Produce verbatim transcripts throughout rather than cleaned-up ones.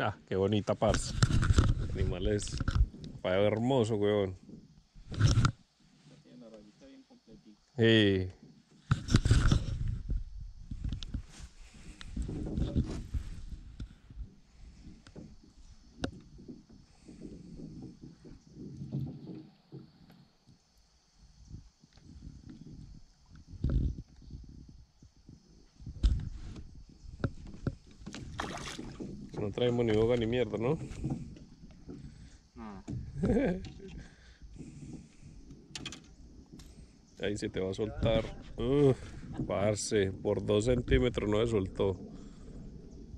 Ah, qué bonita, parce. El animal es hermoso, weón. Tiene la rayita bien completita. Sí. No traemos ni boga ni mierda, ¿no? No. Ahí se te va a soltar. Uf, parce, por dos centímetros no se soltó.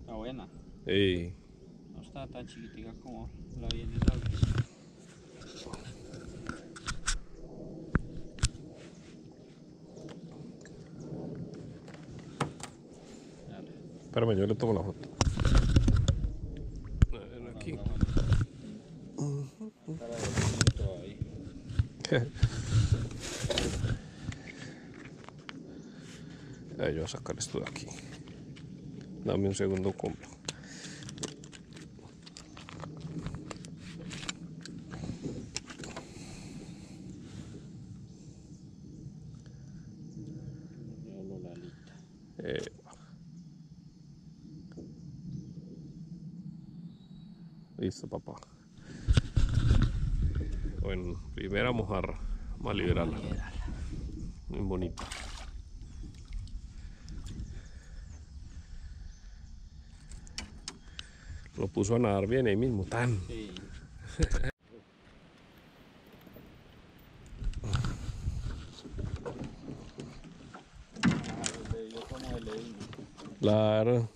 Está buena. Sí. No está tan chiquitica como la viene la otra. Espérame, yo le tomo la foto. Ya, yo voy a sacar esto de aquí. Dame un segundo, compro. Listo, papá. Bueno, primera mojarra. Vamos a liberarla. Muy bonita. Lo puso a nadar bien ahí mismo, tan. Sí. Claro.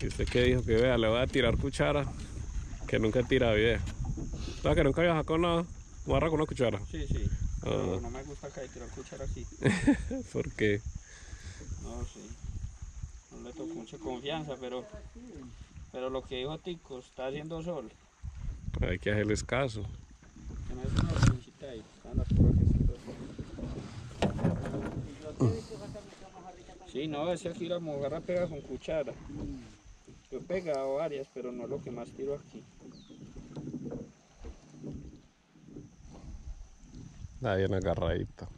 ¿Y usted qué dijo? Que vea, le voy a tirar cuchara. Que nunca tira video. ¿Sabes que nunca había sacado una barra con una cuchara? Sí, sí. Pero ah. no me gusta que tirar cuchara aquí. ¿Por qué? No, sí. No le toco mucha confianza, pero... Pero lo que dijo Tico, está haciendo sol. Hay que hacerles caso. Que me hace una pinchita ahí. Están las puras que se... Sí, no, ese aquí la mojarra pega con cuchara. Yo he pegado varias, pero no es lo que más tiro aquí. Está bien agarradito.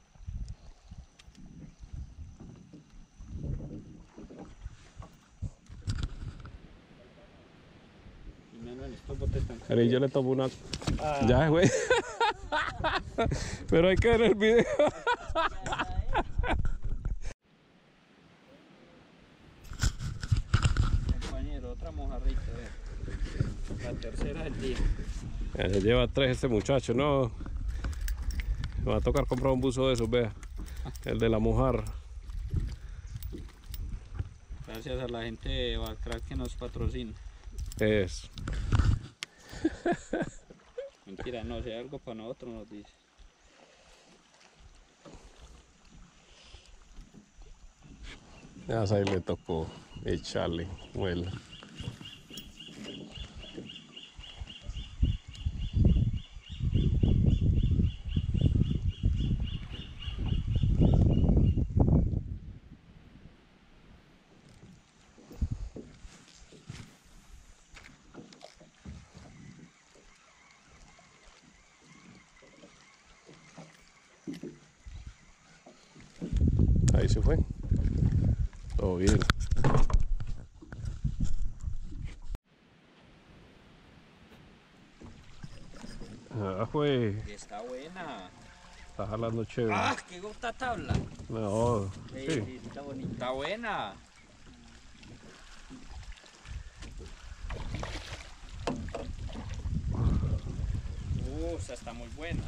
Y menos en estos botes tan calientes. Yo le tomo una... Ah. Ya, güey. Pero hay que ver el video. Otra mojarrita, eh. La tercera del día. Ya se lleva tres este muchacho, no. Me va a tocar comprar un buzo de esos, vea. El de la mojarra. Gracias a la gente de Bacrack que nos patrocina. Eso. Mentira, no, si hay algo para nosotros nos dice. Ya ahí le tocó echarle muela. Ahí se fue. Todo bien. Ah, güey. Está buena. Está jalando chévere. Ah, qué gusta tabla. No, sí. sí. Está bonita. Está buena. Uh, esa está muy buena.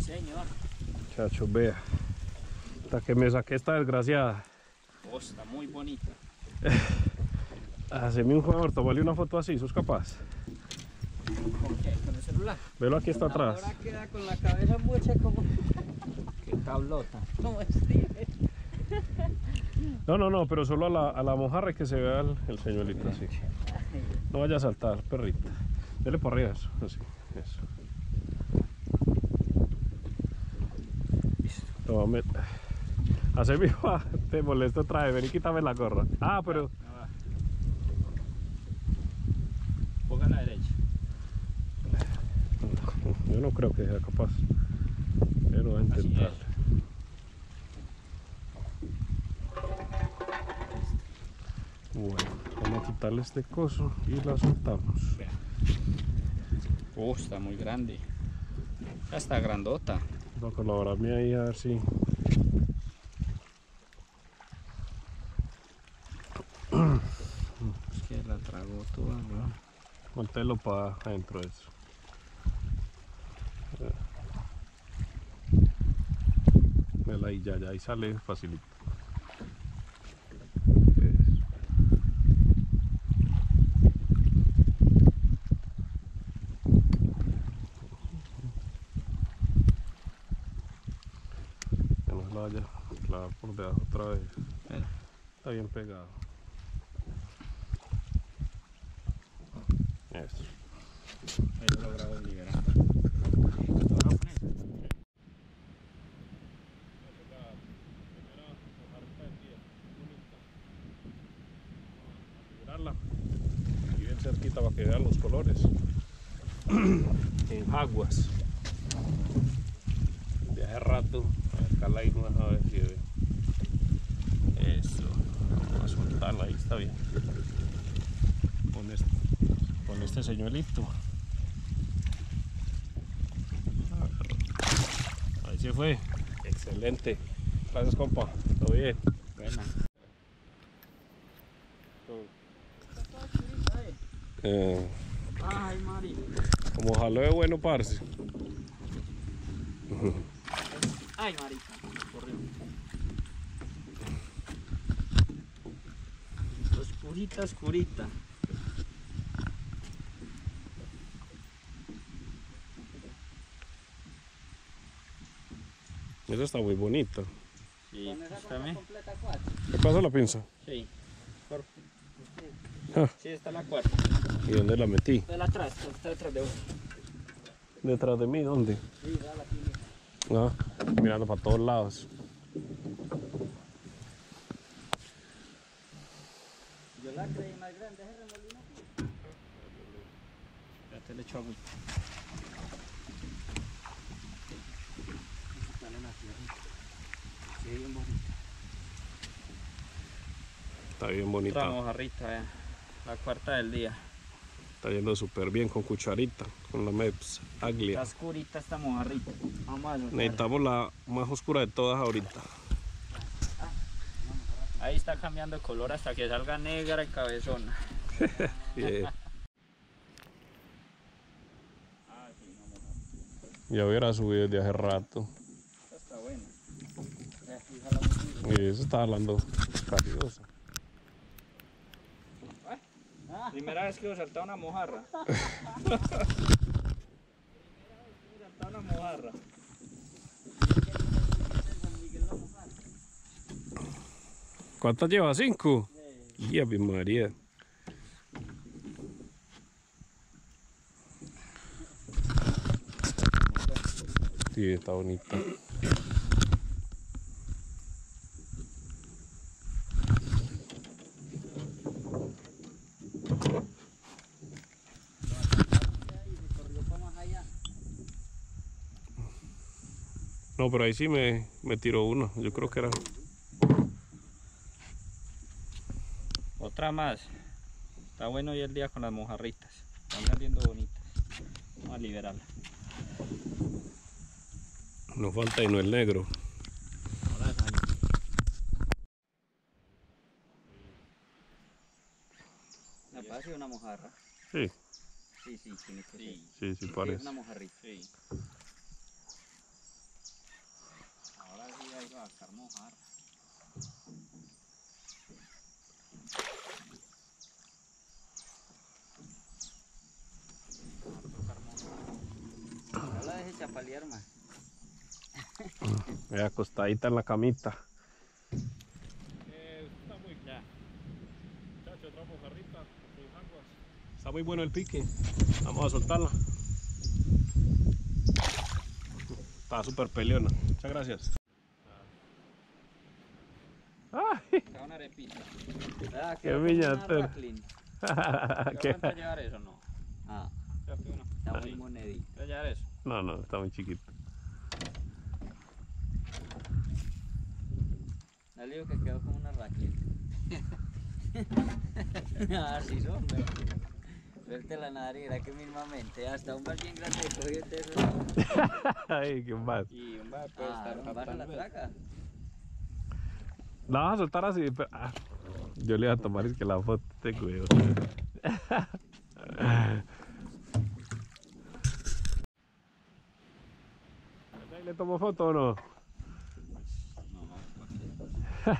Señor. Muchachos, vea, hasta que me saqué esta desgraciada. Oh, está muy bonita. Haceme un favor, tomale una foto así, ¿sos capaz? ¿Con qué? ¿Con el celular? Velo aquí está atrás. Ahora queda con la cabeza mucha como... Qué tablota. Como Steve. No, no, no, pero solo a la, a la mojarra y que se vea el, el señuelito así. No vaya a saltar, perrita. Dele por arriba eso, así, eso. No, me... Así mismo te molesto otra vez, ven y quítame la gorra. Ah, pero... Ponga a la derecha. Yo no creo que sea capaz, pero voy a intentar. Bueno, vamos a quitarle este coso y la soltamos. Oh, está muy grande. Ya está grandota. Voy a colaborarme ahí a ver si... Es que la tragó toda, ¿no? Montelo para adentro de eso. Vela ahí, ya, ya, ahí sale facilito. Ya no se la vaya a clavar por debajo otra vez. Está bien pegado. Eso. Ahí lo logramos liberar. Y bien cerquita para que vean los colores en aguas de hace rato. Acá la isla, a ver si ve eso. Vamos a soltarla, ahí está bien con este, con este señuelito. Ahí se fue, excelente, gracias compa, todo bien. Buena. Eh, Ay, Mari. Como jalo de bueno, parce. Ay, Mari. Oscurita, oscurita. Eso está muy bonito. Sí, pues ¿te pasa la pinza? Sí. Por... Ah. Sí, está la cuarta. ¿Y dónde la metí? De la atrás, está detrás de vos. ¿Detrás de mí? ¿Dónde? Sí, dale aquí mismo. Ah, mirando para todos lados. Yo la creí más grande, ese remolino aquí. Ya te le echo agüita. Está en la tierra. Sí, bien bonita. Está bien bonita. Otra mojarrita, eh. La cuarta del día. Está yendo súper bien con cucharita, con la Mepps Aglia. Está oscurita esta mojarrita. Vamos a necesitamos la más oscura de todas ahorita. Ahí está cambiando de color hasta que salga negra y cabezona. Yeah. Ya hubiera subido desde hace rato. Esta está buena. Y eso está hablando caridoso. Primera vez que voy a saltar una mojarra. Primera vez que voy a saltar una mojarra. ¿Cuántas lleva? ¿Cinco? Sí. Ya, mi María. Sí, está bonita. No, pero ahí sí me, me tiró uno, yo creo que era. Otra más. Está bueno hoy el día con las mojarritas. Están saliendo bonitas. Vamos a liberarla. Nos falta y no el negro. Ahora sale. ¿La pasa de una mojarra? Sí. Sí, sí, tiene que ser. Sí, sí, sí, sí parece. Una mojarrita. Sí. A sacar mojarra. No la dejes chapalear más. Mira, acostadita en la camita. Eh, está muy ya. Chacho, otra mojarrita con sus aguas. Está muy bueno el pique. Vamos a soltarla. Está súper peleona. Muchas gracias. pilla. Ah, qué humillante. ¿Te vas a llevar eso o no? Ah. Está muy monedito. ¿Te vas a llevar eso? No, no, está muy chiquito. Dale, digo que quedó como una raqueta. Ah, sí son, güey. Suelte la nariz, era que mismamente, hasta un bar bien grande cogió este eso. Ay, que un bar. Y un bar puede estar. Un bar a la traca. La vas a soltar así, pero... Ah, yo le iba a tomar es que la foto te cuido. ¿Le tomo foto o no? No,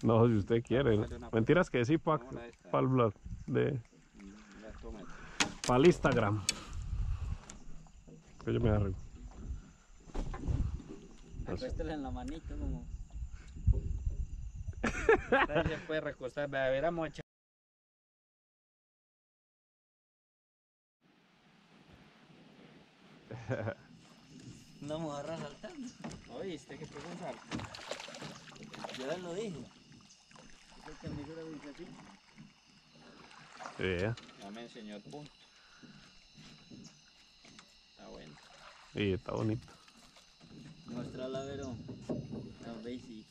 No, si usted quiere. Mentiras que sí, para pa el blog. De... Para el Instagram. Que yo me arreglo. Acuéstela en la manito, como. Ahí se puede recostar. A ver, a mocha. Una mojarra saltando. Oíste que fue un salto. Yo les lo dije. Yeah. Ya me enseñó el punto. Está bueno. Sí, está bonito. Muéstrala, Verón. La veis.